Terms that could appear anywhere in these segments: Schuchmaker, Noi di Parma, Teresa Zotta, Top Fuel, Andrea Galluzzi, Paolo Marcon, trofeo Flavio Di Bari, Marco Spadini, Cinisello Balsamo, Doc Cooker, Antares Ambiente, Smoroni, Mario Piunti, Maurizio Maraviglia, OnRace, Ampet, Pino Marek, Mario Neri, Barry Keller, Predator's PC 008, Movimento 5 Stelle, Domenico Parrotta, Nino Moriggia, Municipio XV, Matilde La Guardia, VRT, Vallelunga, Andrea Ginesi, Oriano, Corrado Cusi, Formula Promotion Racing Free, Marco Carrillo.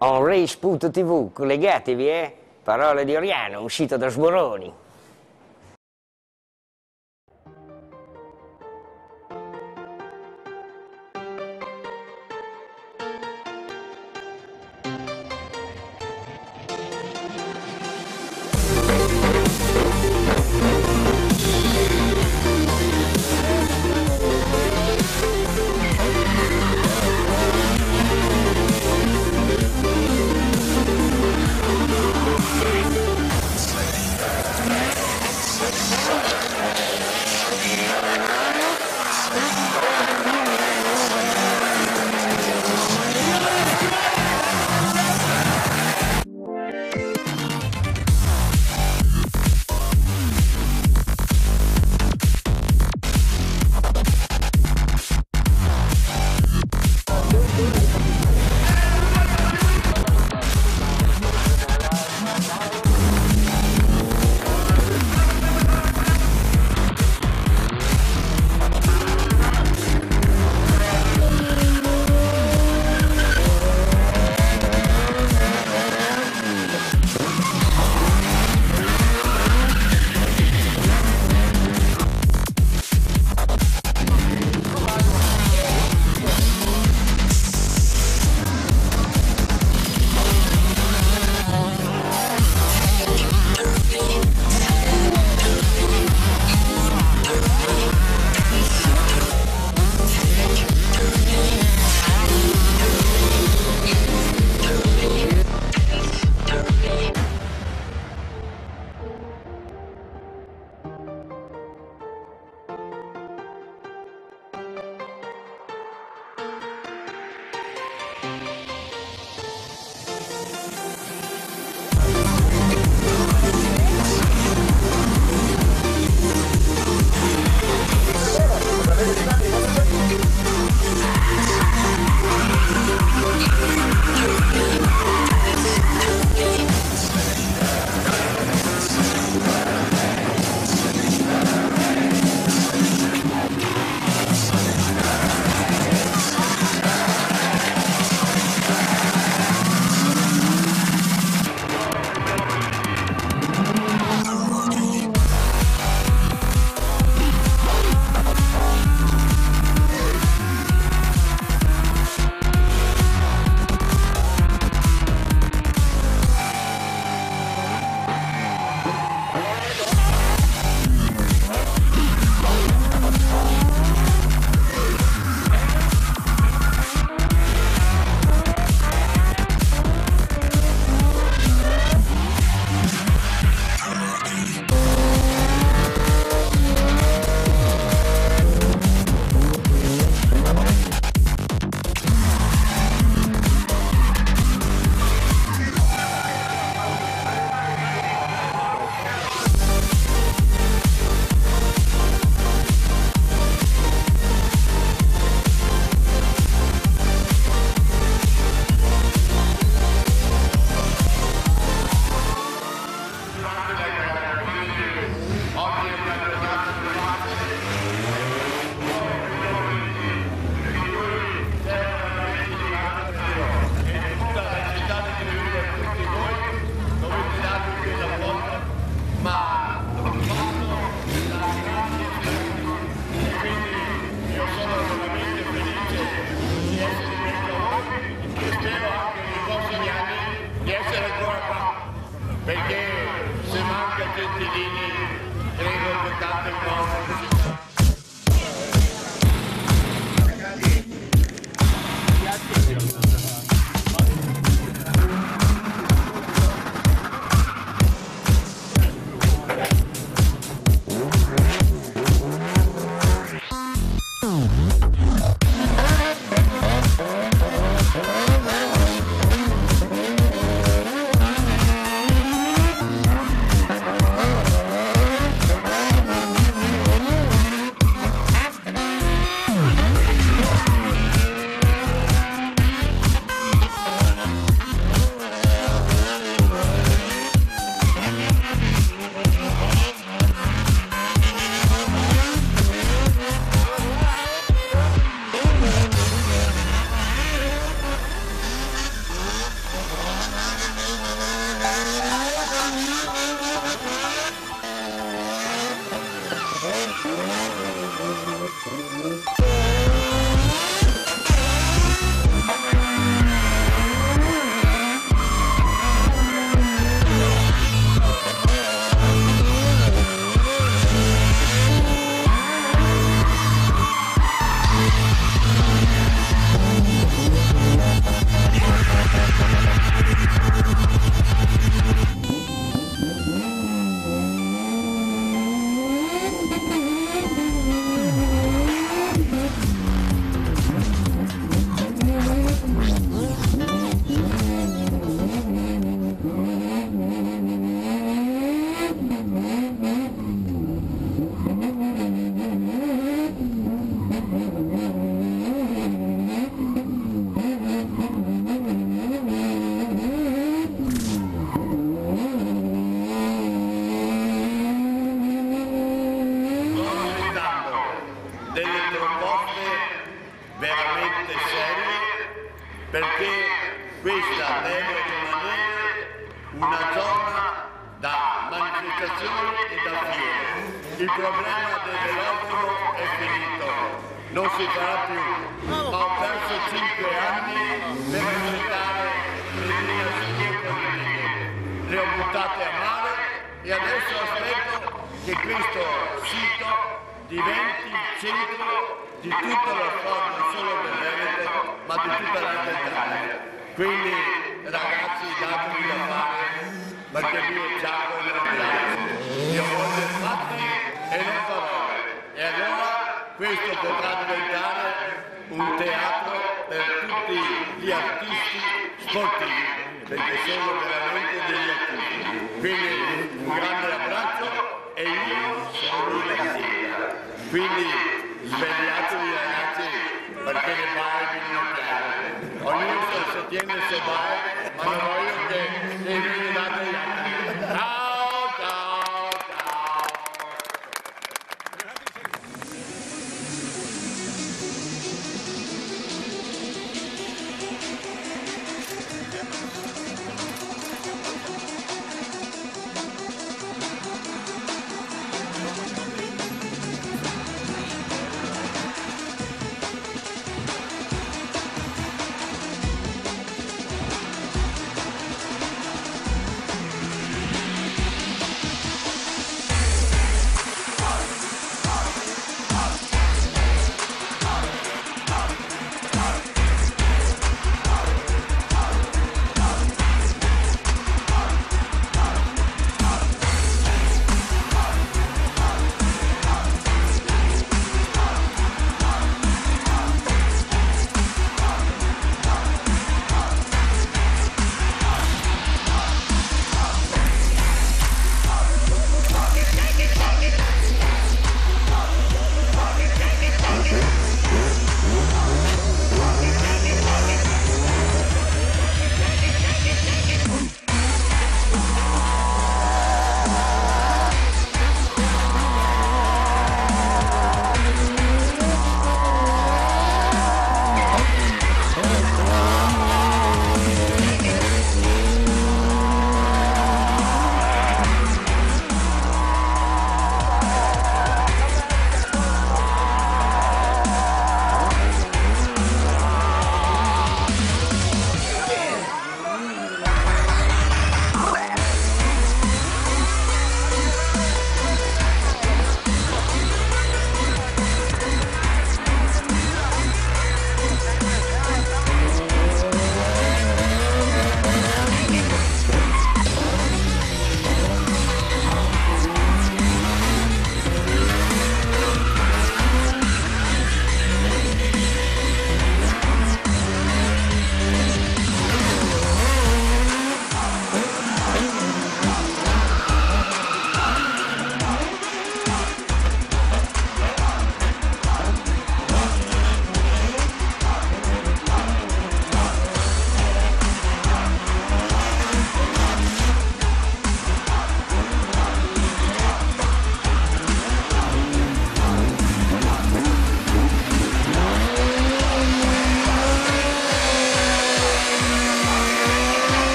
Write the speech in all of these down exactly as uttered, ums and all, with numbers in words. OnRace punto tv, collegatevi, eh? Parole di Oriano, uscito da Smoroni. Yeah.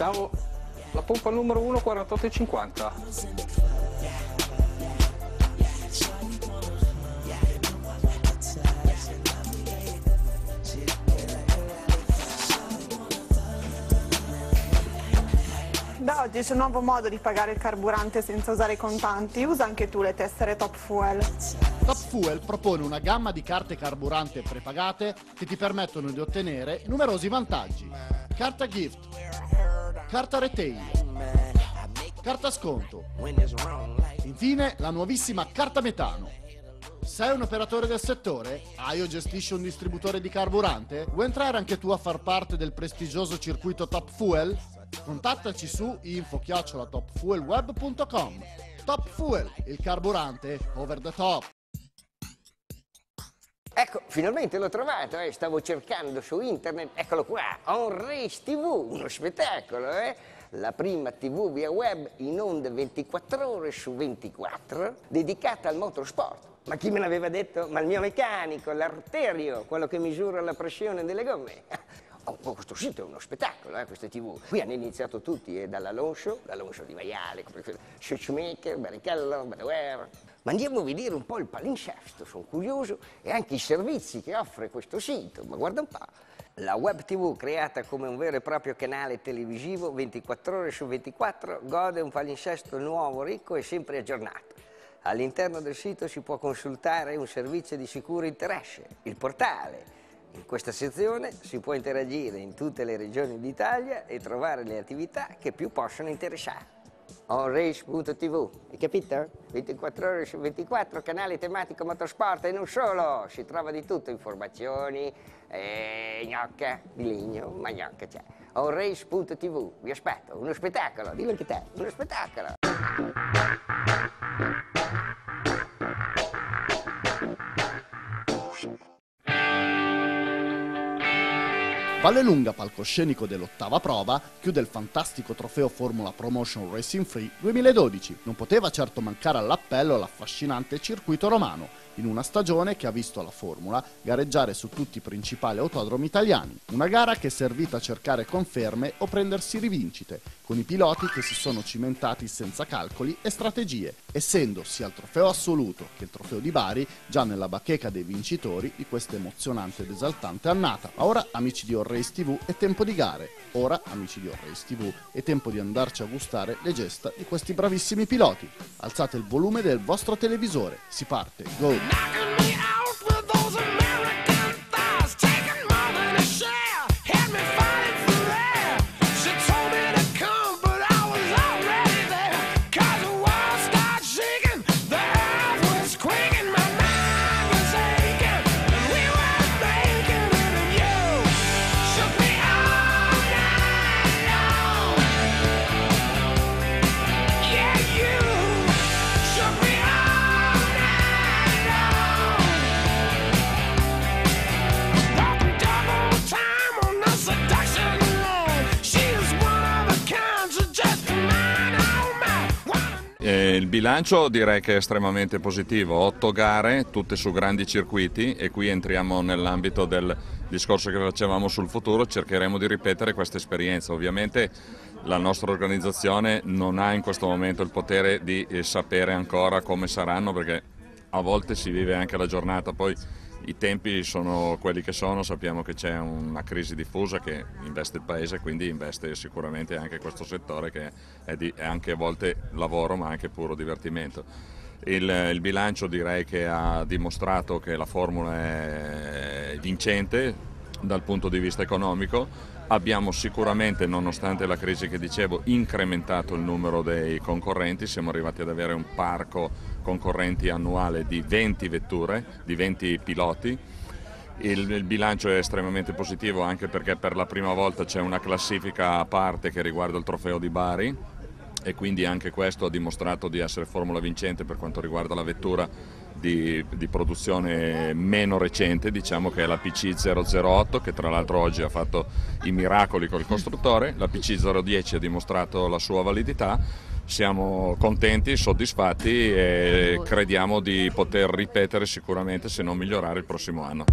davo la pompa numero uno quarantotto e cinquanta. Da oggi c'è un nuovo modo di pagare il carburante senza usare i contanti. Usa anche tu le tessere Top Fuel. Top Fuel propone una gamma di carte carburante prepagate che ti permettono di ottenere numerosi vantaggi. Carta gift, carta retail, carta sconto. Infine la nuovissima carta metano. Sei un operatore del settore? Aio gestisce un distributore di carburante? Vuoi entrare anche tu a far parte del prestigioso circuito Top Fuel? Contattaci su info chiocciola top fuel web punto com. Top Fuel, il carburante over the top. Ecco, finalmente l'ho trovato, eh. Stavo cercando su internet, eccolo qua, OnRace punto tv, uno spettacolo, eh? La prima tv via web in onda ventiquattro ore su ventiquattro, dedicata al motorsport. Ma chi me l'aveva detto? Ma il mio meccanico, l'arterio, quello che misura la pressione delle gomme. Oh, questo sito è uno spettacolo, eh, questa tv. Qui hanno iniziato tutti, eh, dall'Alonso, l'Alonso di Maiale, Schuchmaker, Barry Keller, ma andiamo a vedere un po' il palinsesto, sono curioso, e anche i servizi che offre questo sito, ma guarda un po'. La web tv creata come un vero e proprio canale televisivo ventiquattro ore su ventiquattro gode un palinsesto nuovo, ricco e sempre aggiornato. All'interno del sito si può consultare un servizio di sicuro interesse, il portale. In questa sezione si può interagire in tutte le regioni d'Italia e trovare le attività che più possono interessare. OnRace punto tv, hai capito? ventiquattro ore su ventiquattro, canale tematico motorsport e non solo, si trova di tutto, informazioni, eh, gnocca di legno, ma gnocca c'è. OnRace punto tv, vi aspetto, uno spettacolo, dillo anche te, uno spettacolo! Vallelunga, palcoscenico dell'ottava prova, chiude il fantastico trofeo Formula Promotion Racing Free duemiladodici. Non poteva certo mancare all'appello l'affascinante circuito romano, in una stagione che ha visto la Formula gareggiare su tutti i principali autodromi italiani. Una gara che è servita a cercare conferme o prendersi rivincite, con i piloti che si sono cimentati senza calcoli e strategie, essendo sia il trofeo assoluto che il trofeo di Bari già nella bacheca dei vincitori di questa emozionante ed esaltante annata. Ma ora, amici di OnRace tivù, è tempo di gare. Ora, amici di OnRace tivù, è tempo di andarci a gustare le gesta di questi bravissimi piloti. Alzate il volume del vostro televisore. Si parte, go! Knocking me out with those American thighs, taking more than a share, had me fighting for air. She told me to come, but I was already there. 'Cause the world started shaking, the earth was quaking, my mind was aching, and we were thinking of you. Shook me all night long. Yeah, you shook me all night. Eh, il bilancio direi che è estremamente positivo, otto gare, tutte su grandi circuiti, e qui entriamo nell'ambito del discorso che facevamo sul futuro, cercheremo di ripetere questa esperienza. Ovviamente la nostra organizzazione non ha in questo momento il potere di eh, sapere ancora come saranno, perché a volte si vive anche la giornata, poi i tempi sono quelli che sono, sappiamo che c'è una crisi diffusa che investe il paese, quindi investe sicuramente anche questo settore che è, di, è anche a volte lavoro ma anche puro divertimento. Il, il bilancio direi che ha dimostrato che la formula è vincente dal punto di vista economico, abbiamo sicuramente, nonostante la crisi che dicevo, incrementato il numero dei concorrenti, siamo arrivati ad avere un parco concorrenti annuale di venti vetture, di venti piloti. Il, il bilancio è estremamente positivo anche perché per la prima volta c'è una classifica a parte che riguarda il trofeo di Bari e quindi anche questo ha dimostrato di essere formula vincente per quanto riguarda la vettura di, di produzione meno recente, diciamo che è la P C zero zero otto, che tra l'altro oggi ha fatto i miracoli col costruttore, la P C zero dieci ha dimostrato la sua validità. Siamo contenti, soddisfatti e crediamo di poter ripetere sicuramente, se non migliorare, il prossimo anno.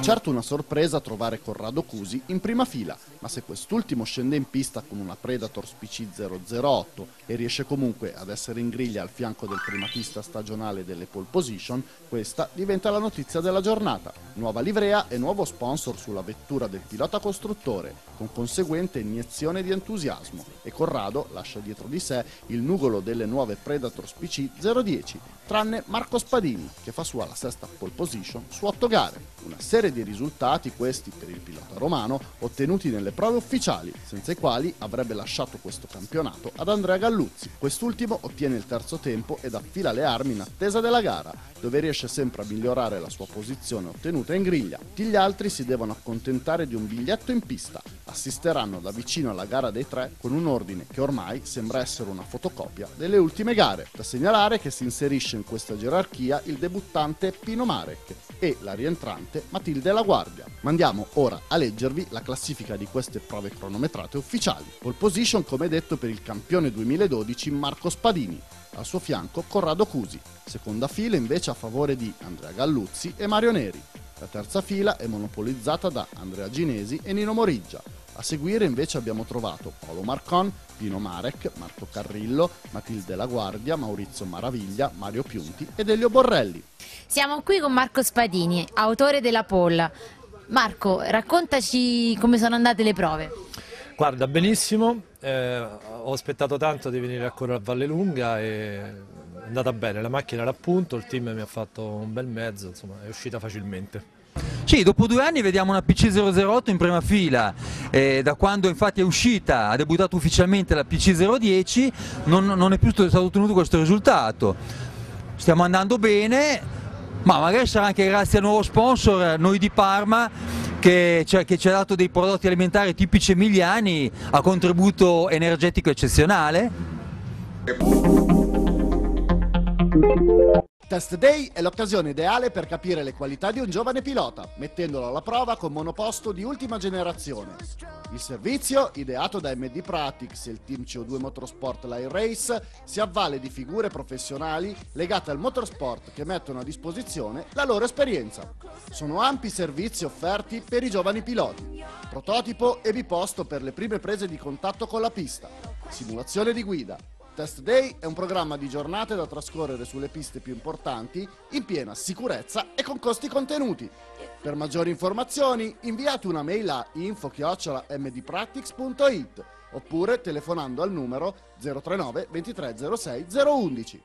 Certo una sorpresa trovare Corrado Cusi in prima fila, ma se quest'ultimo scende in pista con una Predator's P C zero zero otto e riesce comunque ad essere in griglia al fianco del primatista stagionale delle pole position, questa diventa la notizia della giornata. Nuova livrea e nuovo sponsor sulla vettura del pilota costruttore, con conseguente iniezione di entusiasmo, e Corrado lascia dietro di sé il nugolo delle nuove Predator's P C zero dieci, tranne Marco Spadini, che fa sua la sesta pole position su otto gare. Una serie di risultati, questi per il pilota romano, ottenuti nelle prove ufficiali, senza i quali avrebbe lasciato questo campionato ad Andrea Galluzzi. Quest'ultimo ottiene il terzo tempo ed affila le armi in attesa della gara, dove riesce sempre a migliorare la sua posizione ottenuta in griglia. Tutti gli altri si devono accontentare di un biglietto in pista. Assisteranno da vicino alla gara dei tre con un ordine che ormai sembra essere una fotocopia delle ultime gare. Da segnalare che si inserisce in questa gerarchia il debuttante Pino Marek e la rientrante Matilde La Guardia. Ma andiamo ora a leggervi la classifica di queste prove cronometrate ufficiali. Pole position, come detto, per il campione duemiladodici Marco Spadini, al suo fianco Corrado Cusi. Seconda fila invece a favore di Andrea Galluzzi e Mario Neri. La terza fila è monopolizzata da Andrea Ginesi e Nino Moriggia. A seguire invece abbiamo trovato Paolo Marcon, Pino Marek, Marco Carrillo, Matilde La Guardia, Maurizio Maraviglia, Mario Piunti ed Elio Borrelli. Siamo qui con Marco Spadini, autore della polla. Marco, raccontaci come sono andate le prove. Guarda, benissimo, eh, ho aspettato tanto di venire a correre a Vallelunga e è andata bene, la macchina era a punto, il team mi ha fatto un bel mezzo, insomma è uscita facilmente. Sì, dopo due anni vediamo una P C zero zero otto in prima fila, eh, da quando infatti è uscita, ha debuttato ufficialmente la P C zero dieci, non, non è più stato ottenuto questo risultato. Stiamo andando bene, ma magari sarà anche grazie al nuovo sponsor, Noi di Parma, che ci ha dato dei prodotti alimentari tipici emiliani a contributo energetico eccezionale. Test Day è l'occasione ideale per capire le qualità di un giovane pilota, mettendolo alla prova con monoposto di ultima generazione. Il servizio, ideato da M D Pratix e il team C O due Motorsport Line Race, si avvale di figure professionali legate al motorsport che mettono a disposizione la loro esperienza. Sono ampi servizi offerti per i giovani piloti, prototipo e biposto per le prime prese di contatto con la pista, simulazione di guida. Test Day è un programma di giornate da trascorrere sulle piste più importanti in piena sicurezza e con costi contenuti. Per maggiori informazioni inviate una mail a info chiocciola m d practics punto it oppure telefonando al numero zero tre nove ventitré zero sei zero undici.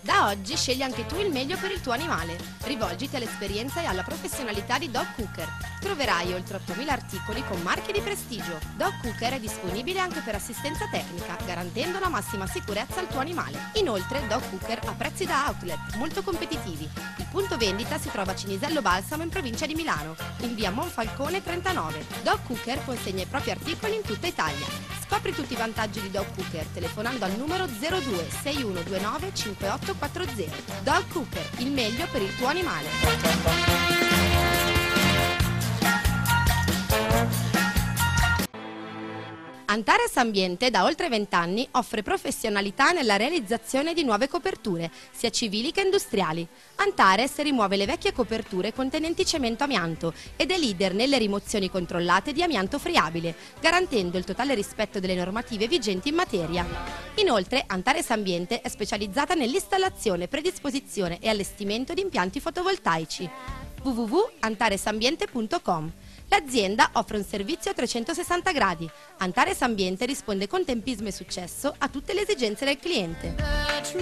Da oggi scegli anche tu il meglio per il tuo animale. Rivolgiti all'esperienza e alla professionalità di Doc Cooker. Troverai oltre ottomila articoli con marchi di prestigio. Doc Cooker è disponibile anche per assistenza tecnica, garantendo la massima sicurezza al tuo animale. Inoltre Doc Cooker ha prezzi da outlet molto competitivi. Il punto vendita si trova a Cinisello Balsamo in provincia di Milano, in via Monfalcone trentanove. Doc Cooker consegna i propri articoli in tutta Italia. Scopri tutti i vantaggi di Doc Cooker telefonando al numero zero due sei uno due nove cinque otto quattro zero. Doc Cooker, il meglio per il tuo animale. Antares Ambiente da oltre venti anni offre professionalità nella realizzazione di nuove coperture, sia civili che industriali. Antares rimuove le vecchie coperture contenenti cemento amianto ed è leader nelle rimozioni controllate di amianto friabile, garantendo il totale rispetto delle normative vigenti in materia. Inoltre, Antares Ambiente è specializzata nell'installazione, predisposizione e allestimento di impianti fotovoltaici. w w w punto antares ambiente punto com. L'azienda offre un servizio a trecentosessanta gradi. Antares Ambiente risponde con tempismo e successo a tutte le esigenze del cliente.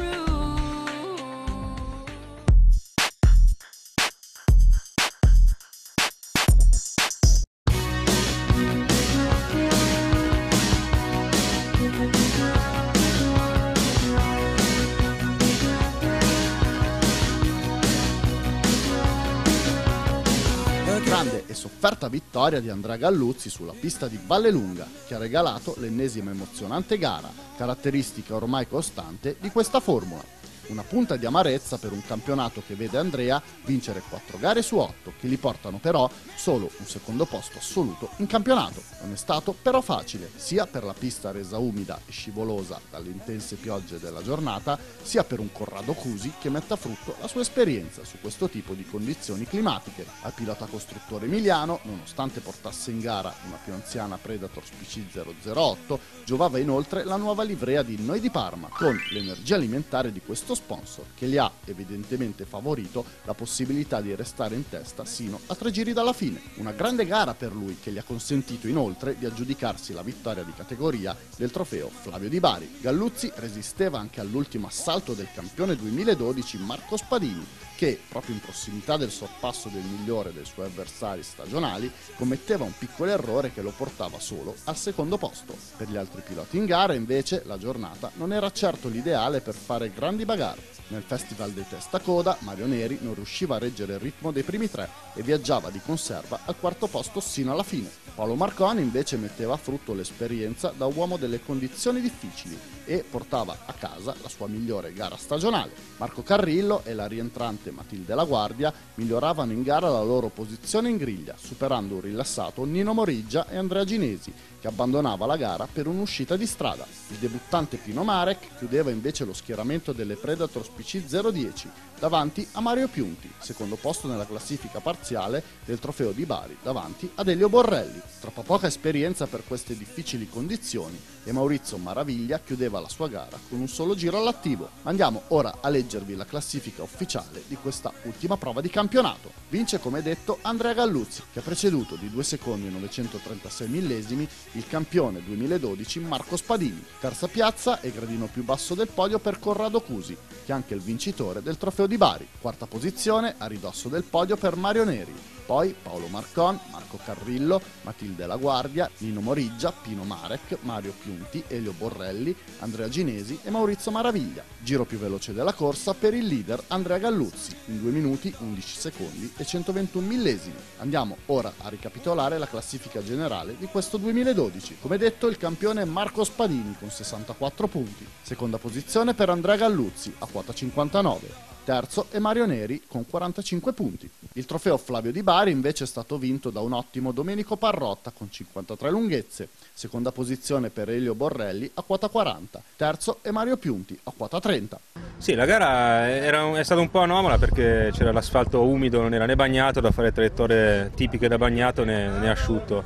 Grande e sofferta vittoria di Andrea Galluzzi sulla pista di Vallelunga, che ha regalato l'ennesima emozionante gara, caratteristica ormai costante di questa formula. Una punta di amarezza per un campionato che vede Andrea vincere quattro gare su otto, che gli portano però solo un secondo posto assoluto in campionato. Non è stato però facile, sia per la pista resa umida e scivolosa dalle intense piogge della giornata, sia per un Corrado Cusi che mette a frutto la sua esperienza su questo tipo di condizioni climatiche. Al pilota costruttore emiliano, nonostante portasse in gara una più anziana Predator's P C zero zero otto, giovava inoltre la nuova livrea di Noi di Parma, con l'energia alimentare di questo sponsor che gli ha evidentemente favorito la possibilità di restare in testa sino a tre giri dalla fine. Una grande gara per lui, che gli ha consentito inoltre di aggiudicarsi la vittoria di categoria del trofeo Flavio Di Bari. Galluzzi resisteva anche all'ultimo assalto del campione duemiladodici Marco Spadini, che proprio in prossimità del sorpasso del migliore dei suoi avversari stagionali commetteva un piccolo errore che lo portava solo al secondo posto. Per gli altri piloti in gara invece la giornata non era certo l'ideale per fare grandi bagarre. Nel festival dei testacoda Mario Neri non riusciva a reggere il ritmo dei primi tre e viaggiava di conserva al quarto posto sino alla fine. Paolo Marcon invece metteva a frutto l'esperienza da uomo delle condizioni difficili e portava a casa la sua migliore gara stagionale. Marco Carrillo e la rientrante Matilde La Guardia miglioravano in gara la loro posizione in griglia, superando un rilassato Nino Moriggia e Andrea Ginesi, che abbandonava la gara per un'uscita di strada. Il debuttante Pino Marek chiudeva invece lo schieramento delle Predator's P C zero dieci davanti a Mario Piunti, secondo posto nella classifica parziale del trofeo di Bari davanti ad Elio Borrelli. Troppa poca esperienza per queste difficili condizioni e Maurizio Maraviglia chiudeva la sua gara con un solo giro all'attivo. Andiamo ora a leggervi la classifica ufficiale di questa ultima prova di campionato. Vince, come detto, Andrea Galluzzi, che ha preceduto di due secondi e novecentotrentasei millesimi il campione duemiladodici Marco Spadini. Terza piazza e gradino più basso del podio per Corrado Cusi, che è anche il vincitore del trofeo di Bari. Quarta posizione a ridosso del podio per Mario Neri. Poi Paolo Marcon, Marco Carrillo, Matilde La Guardia, Nino Moriggia, Pino Marek, Mario Piunti, Elio Borrelli, Andrea Ginesi e Maurizio Maraviglia. Giro più veloce della corsa per il leader Andrea Galluzzi, in due minuti, undici secondi e centoventuno millesimi. Andiamo ora a ricapitolare la classifica generale di questo duemiladodici. Come detto, il campione Marco Spadini con sessantaquattro punti. Seconda posizione per Andrea Galluzzi a quota cinquantanove. Terzo è Mario Neri con quarantacinque punti. Il trofeo Flavio Di Bari invece è stato vinto da un ottimo Domenico Parrotta con cinquantatré lunghezze. Seconda posizione per Elio Borrelli a quota quaranta. Terzo è Mario Piunti a quota trenta. Sì, la gara era, è stata un po' anomala perché c'era l'asfalto umido, non era né bagnato, da fare traiettorie tipiche da bagnato né, né asciutto.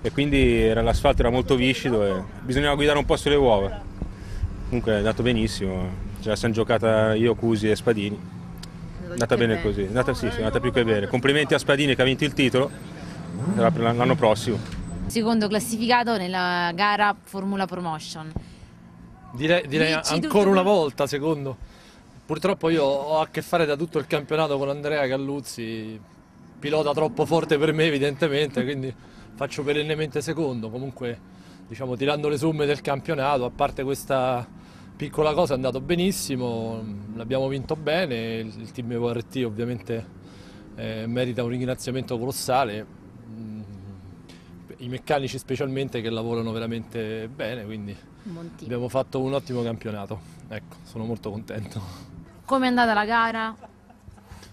E quindi l'asfalto era molto viscido e bisognava guidare un po' sulle uova. Comunque è andato benissimo. Ce la siamo giocata io, Cusi e Spadini, è andata bene così, è andata, sì, è andata più che bene. Complimenti a Spadini che ha vinto il titolo, sarà per l'anno prossimo. Secondo classificato nella gara Formula Promotion. Direi, direi ancora una volta secondo. Purtroppo io ho a che fare da tutto il campionato con Andrea Galluzzi, pilota troppo forte per me evidentemente, quindi faccio perennemente secondo. Comunque, diciamo, tirando le somme del campionato, a parte questa piccola cosa, è andato benissimo, l'abbiamo vinto bene, il team V R T ovviamente eh, merita un ringraziamento colossale, i meccanici specialmente che lavorano veramente bene, quindi Monti. Abbiamo fatto un ottimo campionato, ecco, sono molto contento. Come è andata la gara?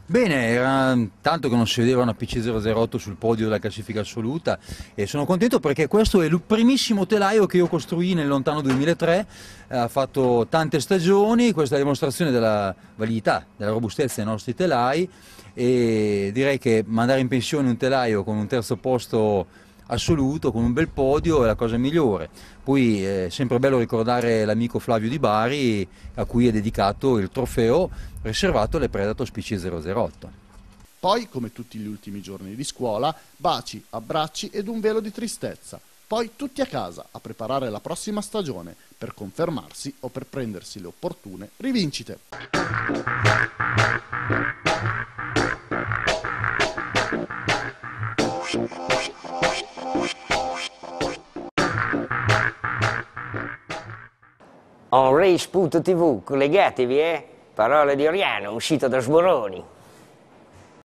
Bene, era tanto che non si vedeva una P C zero zero otto sul podio della classifica assoluta e sono contento perché questo è il primissimo telaio che io costruì nel lontano duemilatré, ha fatto tante stagioni, questa è la dimostrazione della validità, della robustezza dei nostri telai e direi che mandare in pensione un telaio con un terzo posto assoluto, con un bel podio, è la cosa migliore. Poi è sempre bello ricordare l'amico Flavio Di Bari a cui è dedicato il trofeo riservato alle Predator's P C zero zero otto. Poi, come tutti gli ultimi giorni di scuola, baci, abbracci ed un velo di tristezza. Poi tutti a casa a preparare la prossima stagione per confermarsi o per prendersi le opportune rivincite. OnRace punto tv, collegatevi, eh? Parole di Oriano, uscito da Smoroni.